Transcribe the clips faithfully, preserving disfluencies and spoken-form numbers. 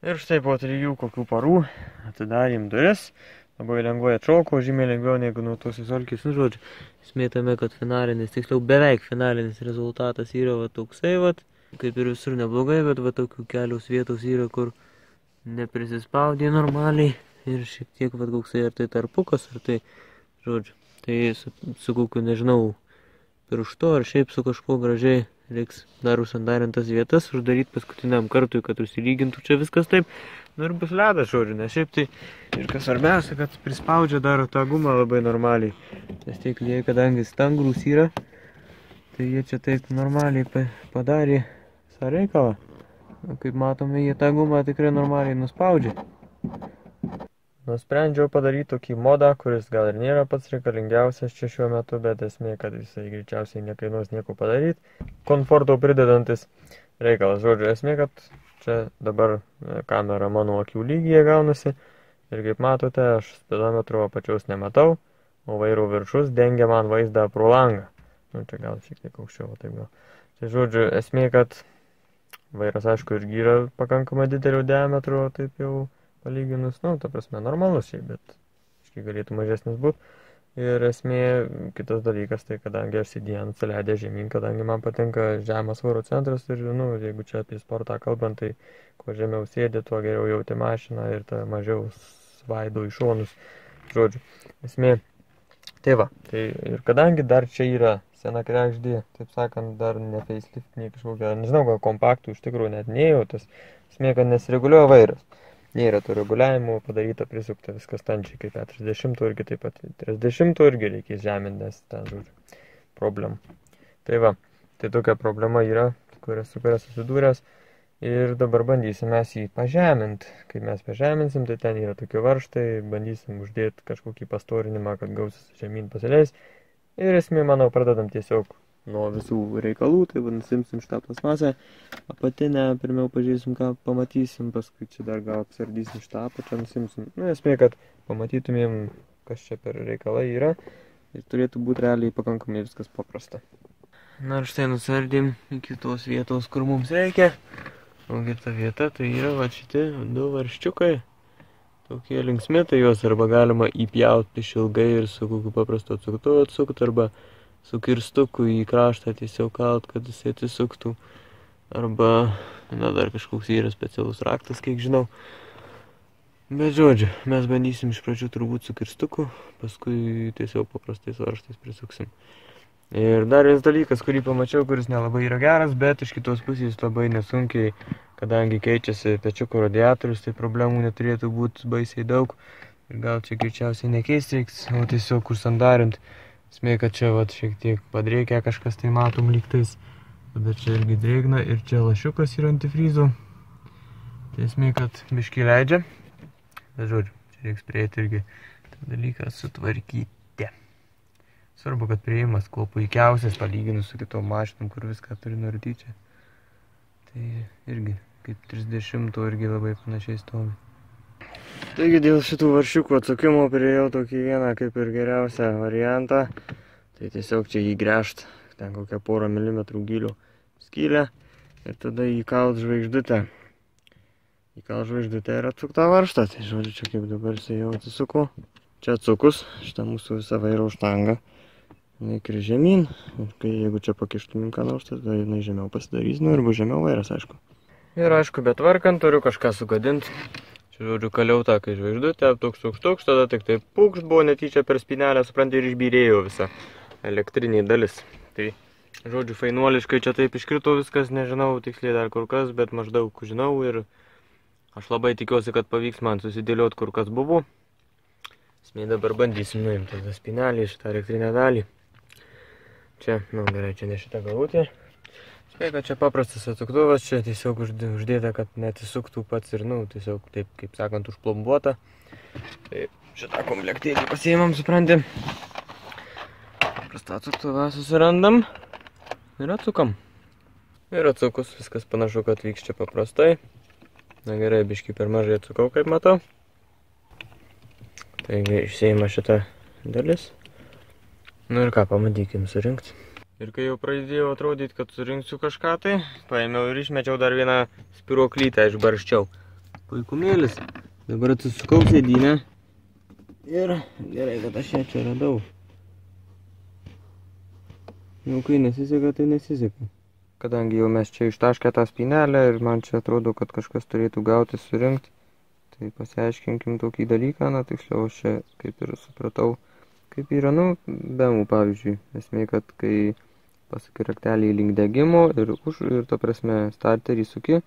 Ir štai po trijų kokių parų atidarėm duris. Labai lengvai atšoko, žymiai lengviau negu nuo tos visolkės. Nu, žodžiu, smėtame, kad finalinis, tiksliau beveik finalinis rezultatas yra va toksai, va, kaip ir visur neblogai, bet va tokių kelios vietos yra, kur neprisispaudė normaliai. Ir šiek tiek va koksai, ar tai tarpukas, ar tai, žodžiu, tai su, su kokiu, nežinau, piršto ar šiaip su kažkuo gražiai. Reiks dar užsandarintas vietas uždaryti paskutiniam kartui, kad užsilygintų čia viskas taip. Nu ir bus ledas, žodžiu, nes šiaip tai ir kas svarbiausia, kad prispaudžia dar tą gumą labai normaliai. Nes tie klijai, kadangi stangrūs yra, tai jie čia taip normaliai padarė visą reikalą. Kaip matome, jie tą gumą tikrai normaliai nuspaudžia. Nusprendžiau padaryti tokį modą, kuris gal ir nėra pats reikalingiausias čia šiuo metu, bet esmė, kad jisai greičiausiai nekainuos nieko padaryti. Komforto pridedantis reikalas, žodžiu, esmė, kad čia dabar kamera mano akių lygyje gaunasi. Ir kaip matote, aš speedometro apačios nematau, o vairo viršus dengia man vaizdą pro langą. Nu, čia gal šiek tiek aukščiau, taip gal. Tai žodžiu, esmė, kad vairas, aišku, irgi yra pakankamai didelio diametro, taip jau palyginus, nu, ta prasme, normalus šiaip, bet iškai galėtų mažesnis būti. Ir esmė, kitas dalykas, tai kadangi aš sėdėjau nusileidę žemyn, kadangi man patinka žemas svorio centras ir, nu, jeigu čia apie sportą kalbant, tai kuo žemiau sėdė, tuo geriau jauti mašiną ir ta mažiau svaido į šonus, žodžiu. Esmė, tai va, tai ir kadangi dar čia yra sena krekždė, taip sakant, dar ne facelift, nei kažkokia, nežinau, gal kompaktų, iš tikrųjų net nejau, tas esmė, kad nesireguliuoja vairas. Nėra tų reguliavimų, padaryta prisukta viskas tančiai kaip keturiasdešimt irgi, taip pat trisdešimt irgi reikės žeminti, nes ten, žodžiu, problemų. Tai va, tai tokia problema yra, kurias, su kuria susidūręs ir dabar bandysim mes jį pažeminti. Kai mes pažeminsim, tai ten yra tokie varštai, bandysim uždėti kažkokį pastorinimą, kad gausis žemyn pasileis. Ir esmė, manau, pradedam tiesiog nuo visų reikalų, tai nusimsim šitą plasmasę, apatinę pirmiau pažiūrėsim, ką pamatysim, paskui čia dar gal apsardysim šitą apačią, nusimsim. Nu, esmė, kad pamatytumėm, kas čia per reikalai yra ir turėtų būti realiai pakankamai viskas paprasta. Na ir štai nusardėm iki tos vietos, kur mums reikia. O kita vieta tai yra va šitie du varščiukai. Tokie linksmi, tai juos arba galima įpjauti išilgai ir su kokiu paprastu atsuktuvu atsukti, arba su kirstuku į kraštą tiesiog kalt, kad jis atsisuktų. Arba, na, dar kažkoks yra specialus raktas, kiek žinau. Bet žodžiu, mes bandysim iš pradžių turbūt su kirstuku, paskui tiesiog paprastais varštais prisuksim. Ir dar vienas dalykas, kurį pamačiau, kuris nelabai yra geras, bet iš kitos pusės labai nesunkiai, kadangi keičiasi pečiuko radiatorius, tai problemų neturėtų būti baisiai daug. Ir gal čia greičiausiai nekeist reiks, o tiesiog užsandarint. Esmė, kad čia vat šiek tiek padrėkia kažkas, tai matom lygtais, bet čia irgi drėgna ir čia lašiukas yra antifryzo. Tai esmė, kad biškį leidžia, bet žodžiu, čia reiks prieiti irgi tą dalyką sutvarkyti. Svarbu, kad prieimas kuo puikiausias palyginus su kitom mašinom, kur viską turi nuardyti čia. Tai irgi kaip trisdešimt irgi labai panašiai stovi. Taigi dėl šitų varščiukų atsukimo priejau tokį vieną kaip ir geriausią variantą. Tai tiesiog čia jį gręžt, ten kokią porą milimetrų gilių skylę ir tada įkalt žvaigždutę. Įkalt žvaigždutę ir atsuktą varštą. Tai žodžiu, čia kaip dabar jisai jau atsisuko. Čia atsukus, šitą mūsų visą vairo štangą. Naik ir žemyn, ir kai jeigu čia pakištumėm ką nors, tada jinai žemiau pasidarys, nu ir bus žemiau vairas, aišku. Ir aišku, bet varkant turiu kažką sugadinti. Žodžiu, kaliau tą, kai žvaigždutę, toks, toks, toks, tada tik tai pukšt buvo netyčia per spynelę, supranti, ir išbyrėjo visa elektriniai dalis. Tai, žodžiu, fainuoliškai čia taip iškrito viskas, nežinau tiksliai dar kur kas, bet maždaug žinau ir aš labai tikiuosi, kad pavyks man susidėlioti kur kas buvo. Esmė, dabar bandysim nuimti tada spynelį, šitą elektrinę dalį. Čia, nu gerai, čia ne šitą galutę. Taip, kad čia paprastas atsuktuvas, čia tiesiog uždėta, kad neatsisuktų pats ir, nu, tiesiog taip, kaip sakant, užplombuota. Taip, šitą komplektėlį pasiėmam, suprantėm. Paprastą atsuktuvą susirandam ir atsukam. Ir atsukus, viskas panašu, kad vyks čia paprastai. Na gerai, biškį per mažai atsukau, kaip matau. Taigi, išsiima šitą dalis. Nu ir ką, pamatykim surinkti. Ir kai jau pradėjau atrodyti, kad surinksiu kažką tai, paėmiau ir išmečiau dar vieną spyruoklytę, išbarščiau. Puikumėlis. Dabar atsisukau sėdynę. Ir gerai, kad aš ją čia radau. Jau kai nesiseka, tai nesiseka. Kadangi jau mes čia ištaškę tą spynelę ir man čia atrodo, kad kažkas turėtų gauti, surinkti, tai pasiaiškinkim tokį dalyką. Na, tiksliau, aš čia kaip ir supratau, kaip yra, nu, bemų pavyzdžiui. Esmė, kad kai pasakai raktelį link degimo ir už, ir to prasme starterį suki,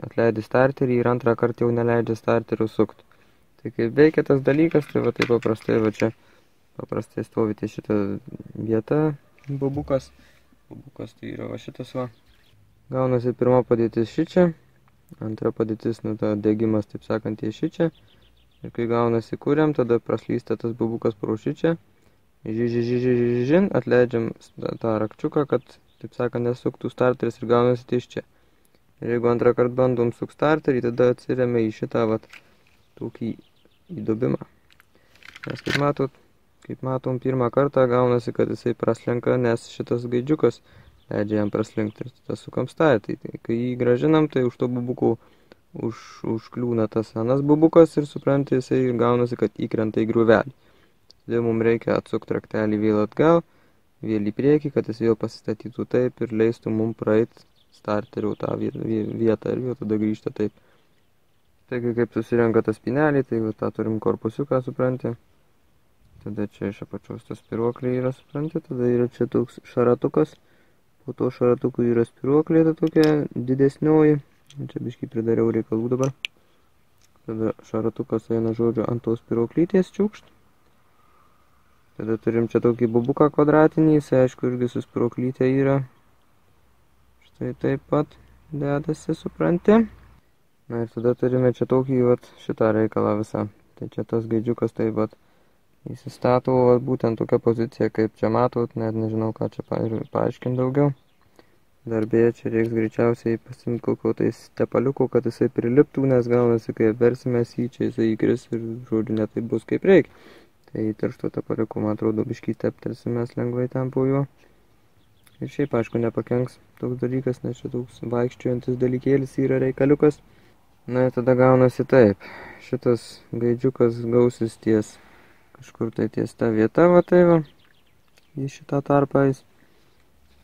atleidi starterį ir antrą kartą jau neleidžia starterių sukti. Tai kaip veikia tas dalykas, tai va taip paprastai, va čia paprastai stovite šitą vietą, bubukas, bubukas tai yra va šitas va. Gaunasi pirma padėtis šičia, antra padėtis, nu ta degimas, taip sakant, jie šičia. Ir kai gaunasi kuriam, tada praslysta tas bubukas pro šičia. Ži, ži, ži, ži, ži, ži, atleidžiam tą rakčiuką, kad, taip sakant, nesuktų starteris ir gaunasi tai iš čia. Ir jeigu antrą kartą bandom suk starterį, tada atsiriame į šitą vat, tokį įdubimą. Nes kaip matot, kaip matom, pirmą kartą gaunasi, kad jisai praslenka, nes šitas gaidžiukas leidžia jam praslinkti ir tada sukam starterį. Tai, kai jį gražinam, tai už to bubukų už, užkliūna tas anas bubukas ir supranti, jisai gaunasi, kad įkrenta į griuvelį. Todėl mums reikia atsukti raktelį vėl atgal, vėl į priekį, kad jis vėl pasistatytų taip ir leistų mums praeiti starterių tą vietą ir jau tada grįžta taip. Taigi kaip susirenka tą spynelį, tai va tą turim korpusiuką, supranti. Tada čia iš apačios tas spiruoklė yra, supranti. Tada yra čia toks šaratukas. Po to šaratukų yra spiruoklė, ta tokia didesnioji. Čia biškai pridariau reikalų dabar. Tada šaratukas eina, žodžiu, ant tos spiruoklytės čiūkšt. Tada turim čia tokį bubuką kvadratinį, jis aišku irgi su spiruoklytė yra. Tai taip pat dedasi, supranti. Na ir tada turime čia tokį vat, šitą reikalą visą. Tai čia tas gaidžiukas taip pat įsistato vat, būtent tokia pozicija, kaip čia matot. Net nežinau, ką čia pa, paaiškinti daugiau. Darbėje čia reiks greičiausiai pasimti kokio tai stepaliuko, kad jisai priliptų, nes gaunasi, kai versimės jį, čia jisai įkris ir žodžiu netai bus kaip reikia. Tai tarštų tepaliuko, man atrodo, biškį teptelsimės lengvai ten po juo. Ir šiaip, aišku, nepakenks toks dalykas, nes čia toks vaikščiuojantis dalykėlis yra reikaliukas. Na ir tada gaunasi taip. Šitas gaidžiukas gausis ties kažkur tai ties ta vieta, va tai va. Į šitą tarpą jis.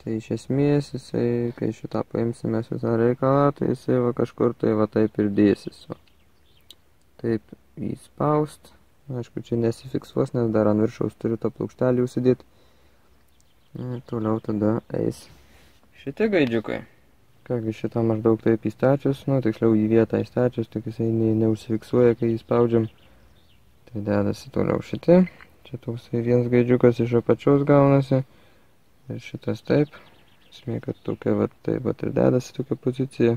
Tai iš esmės, jisai, kai šitą paimsime visą reikalą, tai jisai va kažkur tai va taip ir dėsis. Va. Taip įspaust. Aišku, čia nesifiksuos, nes dar ant viršaus turiu tą plokštelį užsidėti. Ir toliau tada eis šitie gaidžiukai. Kągi šitą maždaug taip įstačius, nu tiksliau į vietą įstačius, tik jisai ne, neusifiksuoja, kai jį spaudžiam. Tai dedasi toliau šitie. Čia toksai vienas gaidžiukas iš apačios gaunasi. Ir šitas taip. Esmė, kad tokia va taip va ir dedasi tokia pozicija.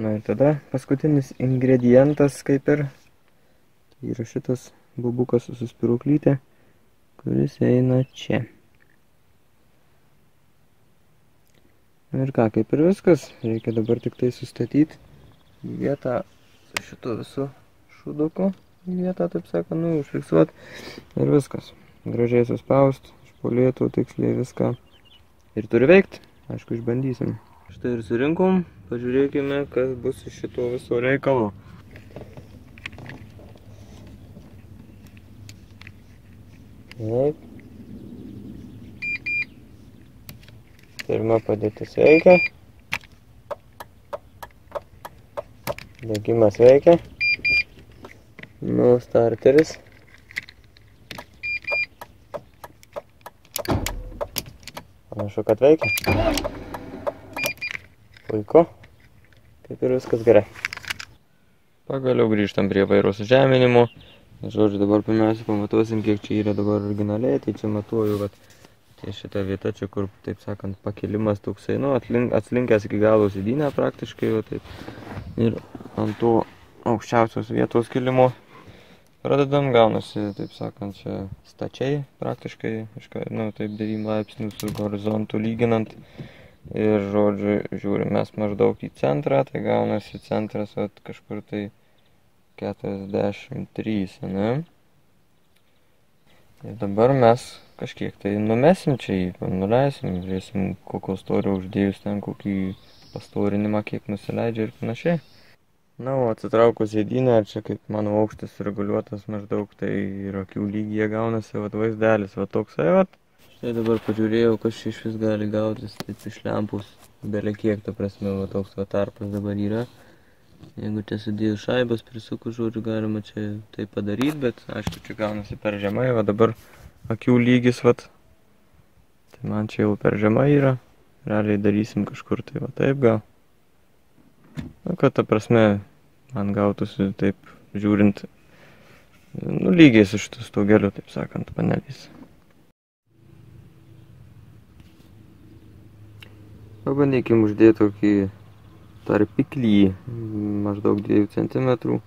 Na ir tada paskutinis ingredientas kaip ir. Tai yra šitas bubukas su spiruoklyte, kuris eina čia. Ir ką, kaip ir viskas, reikia dabar tik tai sustatyti vietą su šitu visu šuduku, vietą, taip sakant, nu, užfiksuot ir viskas. Gražiai suspaust, išpolėtų tiksliai viską ir turi veikti, aišku, išbandysim. Štai ir surinkom, pažiūrėkime, kas bus iš šito viso reikalo. Taip. Pirma padėtis veikia. Degimas veikia. Nu, starteris. Panašu, kad veikia. Puiku. Kaip ir viskas gerai. Pagaliau grįžtam prie vairo sužeminimo. Žodžiu, dabar pirmiausia pamatuosim, kiek čia yra dabar originaliai. Tai čia matuoju, kad tai šita vieta čia, kur, taip sakant, pakilimas toksai, nu, atlink, atslinkęs iki galo sėdynę praktiškai, va, taip. Ir ant to aukščiausios vietos kilimo pradedam, gaunasi, taip sakant, čia stačiai praktiškai, iška, nu, taip devynių laipsnių su horizontu lyginant. Ir, žodžiu, žiūrim mes maždaug į centrą, tai gaunasi centras, va, kažkur tai keturiasdešimt trys, ne? Ir dabar mes kažkiek tai numesim čia jį, nuleisim, žiūrėsim kokio storio uždėjus ten kokį pastorinimą, kiek nusileidžia ir panašiai. Na, o atsitraukus sėdynę, čia kaip mano aukštis reguliuotas maždaug, tai ir akių lygyje gaunasi vat vaizdelis, va toksai vat. Štai dabar pažiūrėjau, kas iš vis gali gautis, taip iš lempus, belekiek, ta prasme, va toks va tarpas dabar yra. Jeigu čia sudėjus šaibas, prisukus žodžiu, galima čia tai padaryti, bet aišku, čia gaunasi per žemai, va dabar akių lygis, vat, tai man čia jau per žemai yra, realiai darysim kažkur, tai va taip gal. Nu, kad ta prasme, man gautųsi taip žiūrint, nu, lygiai su šitu staugeliu, taip sakant, paneliais. Pabandykim uždėti tokį tarpiklį, maždaug dviejų centimetrų.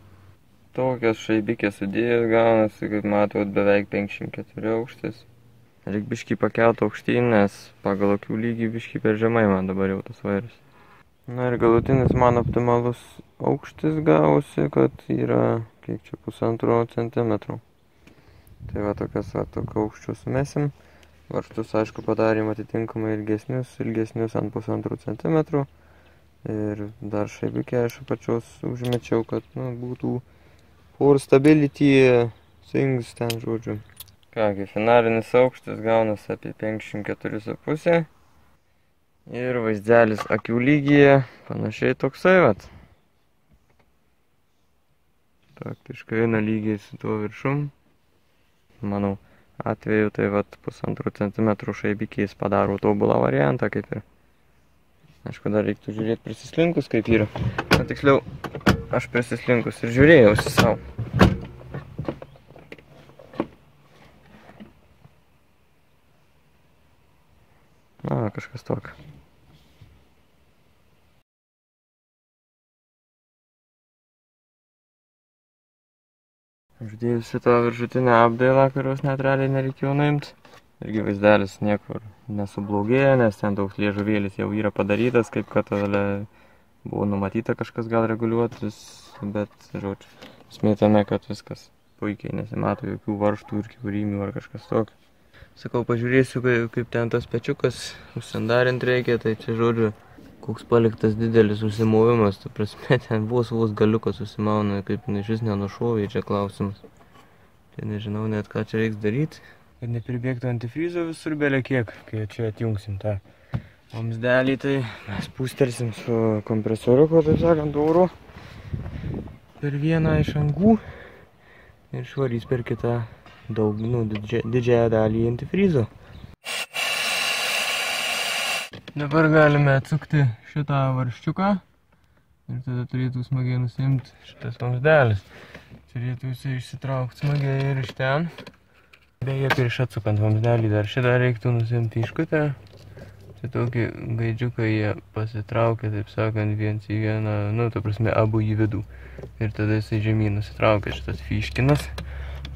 Tokias šaibikės sudėjęs gaunasi, kaip matot, beveik penkiasdešimt keturi aukštis. Reik biškį pakelt aukštyn, nes pagal akių lygį biškį per žemai man dabar jau tas vairas. Na ir galutinis man optimalus aukštis gausi, kad yra, kiek čia, pusantro centimetrų. Tai va tokias, va tokio aukščio sumesim. Varžtus, aišku, padarėm atitinkamai ilgesnius, ilgesnius ant pusantro centimetrų. Ir dar šaibikę aš apačios užmečiau, kad, nu, būtų for stability things ten, žodžiu. Kągi, finalinis aukštis gaunas apie penkiasdešimt keturi su puse. Ir vaizdelis akių lygyje panašiai toksai vat. Praktiškai eina lygiai su tuo viršum. Manau, atveju tai vat pusantrų centimetrų šaibikiais padaro tobulą variantą kaip ir. Aišku, dar reiktų žiūrėti prisislinkus kaip yra. Na tiksliau, aš prisislinkus ir žiūrėjausi savo. Na, kažkas tokio. Uždėjusi tą viršutinę apdailą, kurios net realiai nereikėjo nuimti. Irgi vaizdelis niekur nesublogėjo, nes ten daug liežuvėlis jau yra padarytas, kaip kad buvo numatyta kažkas gal reguliuotis, bet, žodžiu, smėtame, kad viskas puikiai nesimato jokių varžtų ir kiaurymių ar kažkas tokio. Sakau, pažiūrėsiu, kaip ten tas pečiukas užsandarint reikia, tai čia, žodžiu, koks paliktas didelis užsimovimas, tu prasme, ten vos vos galiukas užsimauna, kaip iš nenušovė, čia klausimas. Tai nežinau net, ką čia reiks daryti. Kad nepribėgtų antifryzo visur belia kiek, kai čia atjungsim tą vamzdelį, tai mes pūstersim su kompresoriuku, taip sakant, oro per vieną iš angų ir švarys per kitą daug, nu, didžiąją dalį antifryzo. Dabar galime atsukti šitą varščiuką ir tada turėtų smagiai nusimti šitas vamzdelis. Turėtų jisai išsitraukti smagiai ir iš ten. Beje, prieš atsukant vamzdelį dar šitą reiktų nusimti iškutę. Tai tokį gaidžiuką jie pasitraukia, taip sakant, viens į vieną, nu, ta prasme, abu į vidų. Ir tada jisai žemyn nusitraukia šitas fiškinas.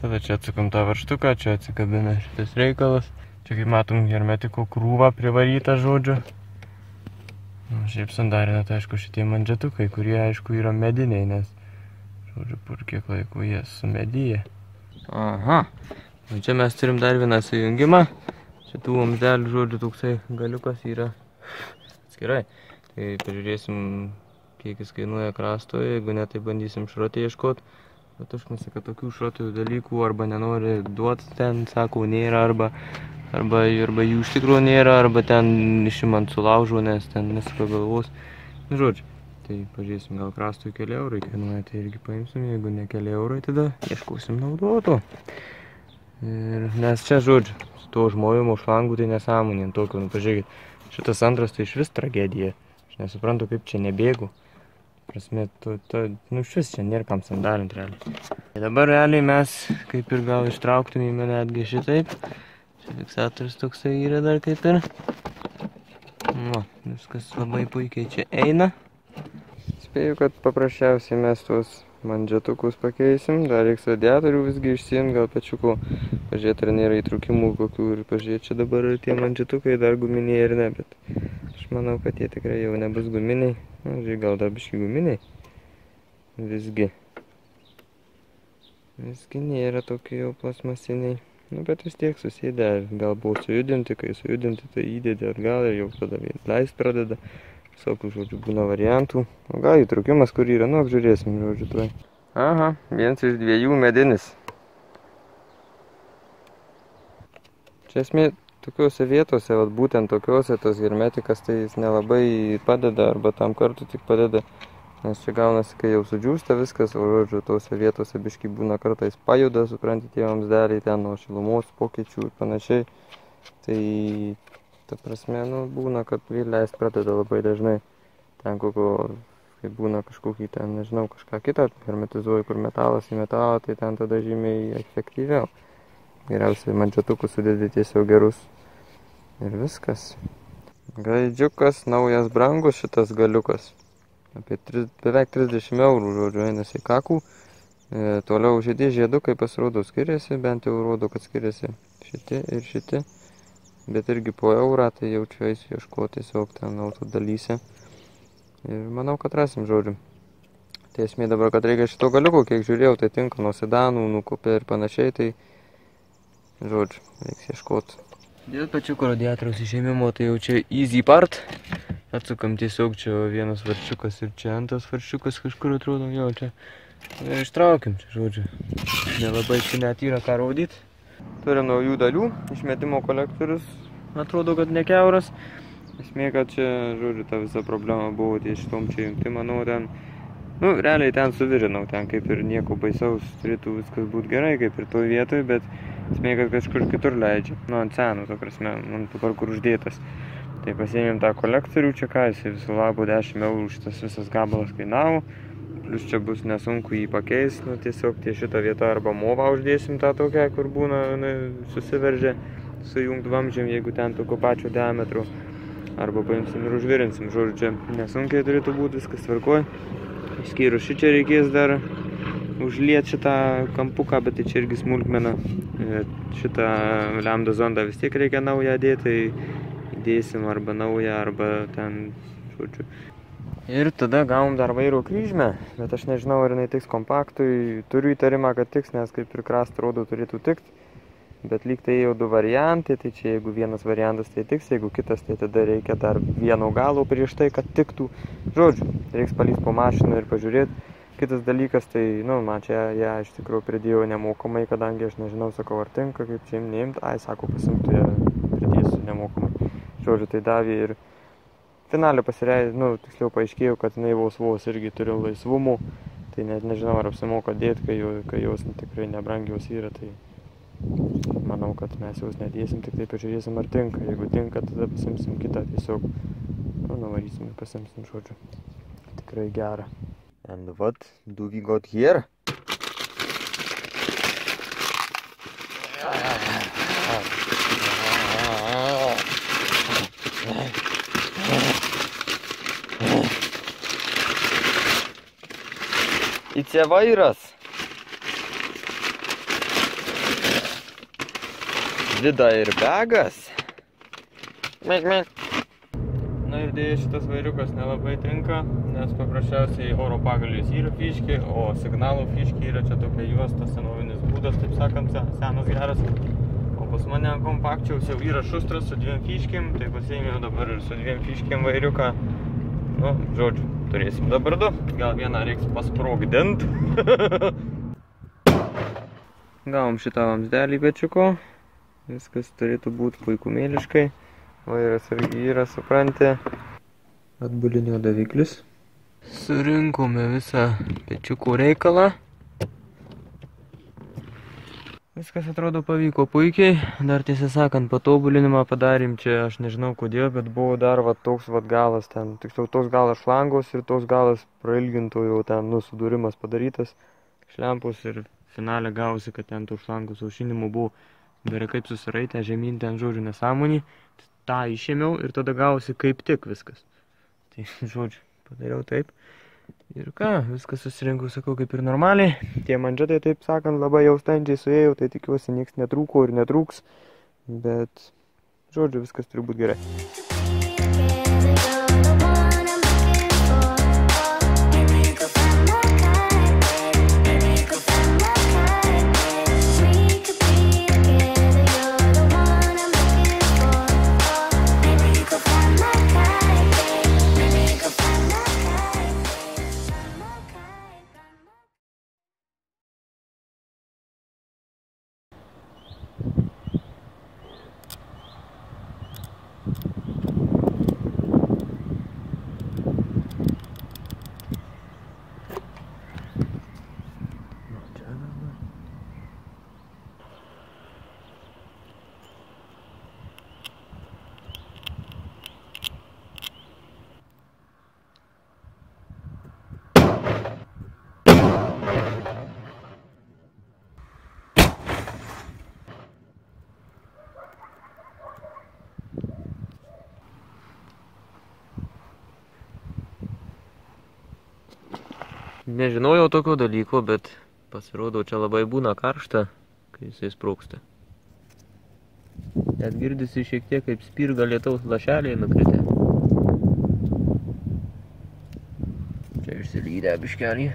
Tada čia atsukam tą varštuką, čia atsikabina šitas reikalas. Čia kaip matom hermetiko krūvą privarytą žodžiu. Nu, šiaip sandarina, tai aišku, šitie mandžetukai, kurie aišku yra mediniai, nes žodžiu, pur kiek laikų jie sumedyja. Aha, nu čia mes turim dar vieną sujungimą. Šitų vamzdelių žodžiu toksai galiukas yra atskirai. Tai pažiūrėsim, kiek jis kainuoja krastoje, jeigu ne, tai bandysim šrotį ieškoti. Bet aš nesakiau, kad tokių šrotų dalykų arba nenori duoti ten, sakau, nėra arba Arba, arba jų iš tikrųjų nėra, arba ten išimant sulaužo, nes ten nesuka galvos. Nu, žodžiu, tai pažiūrėsim, gal krastui keli eurai kainuoja, tai irgi paimsim, jeigu ne keli eurai, tada ieškausim naudoto. Ir nes čia, žodžiu, su tuo žmojimo šlangu tai nesąmonė, tokio, nu, pažiūrėkit, šitas antras tai iš vis tragedija. Aš nesuprantu, kaip čia nebėgu. Prasme, tu, tu, nu, šis čia nėra kam sandalint, realiai. Dabar realiai mes, kaip ir gal ištrauktumėme netgi šitaip. Fiksatorius toksai yra dar kaip ir. Nu, viskas labai puikiai čia eina. Spėju, kad paprasčiausiai mes tuos mandžetukus pakeisim. Dar reiks radiatorių visgi išsiimt, gal pečiukų. Pažiūrėt, ar nėra įtrūkimų kokių ir pažiūrėt, čia dabar tie mandžetukai dar guminiai ir ne, bet aš manau, kad jie tikrai jau nebus guminiai. Na, žiūrėk, gal dar biški guminiai. Visgi. Visgi nėra tokie jau plasmasiniai. Nu, bet vis tiek susėdė, gal buvo sujudinti, kai sujudinti, tai įdėdė atgal ir jau tada leist pradeda. Visokių žodžių būna variantų. O gal įtraukimas, kur yra, nu apžiūrėsim, žodžiu, tuoj. Aha, vienas iš dviejų medinis. Čia esmė, tokiuose vietose, vat būtent tokiuose, tas hermetikas, tai jis nelabai padeda, arba tam kartu tik padeda. Nes čia gaunasi, kai jau sudžiūsta viskas, o žodžiu, tose vietose biškai būna kartais pajuda, supranti, tie vamzdeliai ten nuo šilumos pokyčių ir panašiai. Tai, ta prasme, nu, būna, kad vėliais pradeda labai dažnai. Ten kokio, kai būna kažkokį ten, nežinau, kažką kitą hermetizuoju, kur metalas į metalą, tai ten tada žymiai efektyviau. Geriausiai manžetukus sudėdi tiesiog gerus ir viskas. Gaidžiukas, naujas brangus šitas galiukas. Apie beveik trisdešimt eurų, žodžiu, einasi kakų. E, toliau žiedį žiedukai pasirodo skiriasi, bent jau rodo, kad skiriasi šiti ir šiti. Bet irgi po eurą, tai jau čia eisiu ieškoti tiesiog ten auto dalyse. Ir manau, kad rasim, žodžiu. Tai esmė dabar, kad reikia šito galiuko, kiek žiūrėjau, tai tinka nuo sedanų, nukopė ir panašiai, tai žodžiu, reiks ieškoti. Dėl pačiuko radiatoriaus išėmimo, tai jau čia easy part. Atsukam tiesiog čia vienas varčiukas ir čia antras varčiukas kažkur atrodo, jau čia ištraukim, čia žodžiu, nelabai čia net yra ką rodyti. Turim naujų dalių, išmetimo kolektorius, atrodo, kad nekiauras. Esmė, kad čia, žodžiu, ta visa problema buvo ties šitom čia jungti, manau, ten, nu, realiai ten suvirinau, ten kaip ir nieko baisaus, turėtų viskas būti gerai, kaip ir toj vietoj, bet esmė, kad kažkur kitur leidžia, nu, ant senų, to prasme, man dabar kur uždėtas. Tai pasiėmėm tą kolektorių, čia ką, jisai visų labų dešimt eurų šitas visas gabalas kainavo. Plius čia bus nesunku jį pakeis, nu tiesiog tie šitą vietą arba movą uždėsim tą tokią, kur būna nu, susiveržę sujungt vamžiam, jeigu ten tokio pačio diametro. Arba paimsim ir užvirinsim, žodžiu, čia nesunkiai turėtų būti, viskas tvarkoj. Išskyrus šį čia reikės dar užliet šitą kampuką, bet tai čia irgi smulkmena. Šitą lambda zondą vis tiek reikia naują dėti, tai dėsim arba naują, arba ten, žodžiu. Ir tada gavom dar vairo kryžmę, bet aš nežinau, ar jinai tiks kompaktui. Turiu įtarimą, kad tiks, nes kaip ir krast rodo turėtų tikt. Bet lyg tai jau du variantai, tai čia jeigu vienas variantas tai tiks, jeigu kitas, tai tada reikia dar vieno galo prieš tai, kad tiktų. Žodžiu, reiks palyst po mašiną ir pažiūrėti. Kitas dalykas, tai, nu, man čia ją iš tikrųjų pridėjau nemokamai, kadangi aš nežinau, sakau, ar tinka, kaip čia neimt. Ai, sako, pasimtų ją pridėsiu nemokamai. Žodžiu, tai davė ir finalio pasireidė, nu, tiksliau paaiškėjau, kad jinai vos vos irgi turiu laisvumų, tai net nežinau, ar apsimoka dėti, kai, kai jos tikrai nebrangiaus yra, tai manau, kad mes jos nedėsim, tik taip pažiūrėsim, ar tinka. Jeigu tinka, tada pasimsim kitą, tiesiog, nu, nuvarysim ir pasimsim, žodžiu, tikrai gerą. And what do we got here? It's a virus. Vida ir begas. Mek, mek. Na ir dėja šitas vairiukas nelabai tinka, nes paprasčiausiai oro pagalius yra fiški, o signalų fiški yra čia tokia juosta, senovinis būdas, taip sakant, senas geras. O pas mane kompakčiaus jau yra šustras su dviem fiškim, tai pasiėmiau dabar ir su dviem fiškim vairiuką. Nu, žodžiu. Turėsim dabar du, gal vieną reiks pasprogdint. Gavom šitą vamzdelį bečiuko, viskas turėtų būti puikumėliškai. Vairas irgi yra, supranti. Atbulinio daviklis. Surinkome visą bečiukų reikalą. Viskas atrodo pavyko puikiai, dar tiesą sakant patobulinimą padarėm čia, aš nežinau kodėl, bet buvo dar va, toks va, galas ten, tiksliau toks galas šlangos ir toks galas prailgintojo ten nusudūrimas padarytas, šlempos ir finale gavosi, kad ten tų šlangų saušinimų buvo beveik kaip susiraitę žemyn ten žodžiu nesąmonį, tą išėmiau ir tada gavosi kaip tik viskas, tai žodžiu padariau taip. Ir ką, viskas susirinkau, sakau, kaip ir normaliai. Tie manžetai, taip sakant, labai jau standžiai suėjau, tai tikiuosi, nieks netrūko ir netrūks. Bet, žodžiu, viskas turi būti gerai. Nežinojau tokio dalyko, bet pasirodo, čia labai būna karšta, kai jisai sprūksta. Net girdisi šiek tiek kaip spirga lietaus lašeliai nukritę. Čia išsilydę biškelį.